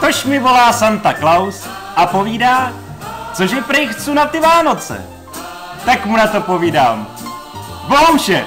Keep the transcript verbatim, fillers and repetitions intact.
Tož mi volá Santa Claus a povídá, cože prej chcu na ty Vánoce. Tak mu na to povídám: Bohouše!